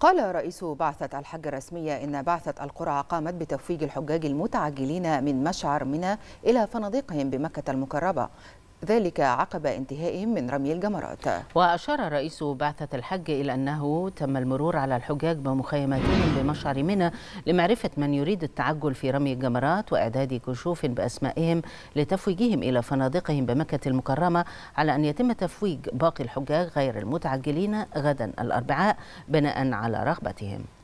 قال رئيس بعثة الحج الرسمية إن بعثة القرعة قامت بتفويج الحجاج المتعجلين من مشعر منى إلى فنادقهم بمكة المكرمة، ذلك عقب انتهائهم من رمي الجمرات. وأشار رئيس بعثة الحج إلى أنه تم المرور على الحجاج بمخيماتهم بمشعر منى لمعرفة من يريد التعجل في رمي الجمرات وإعداد كشوف بأسمائهم لتفويجهم إلى فنادقهم بمكة المكرمة، على أن يتم تفويج باقي الحجاج غير المتعجلين غدا الأربعاء بناء على رغبتهم.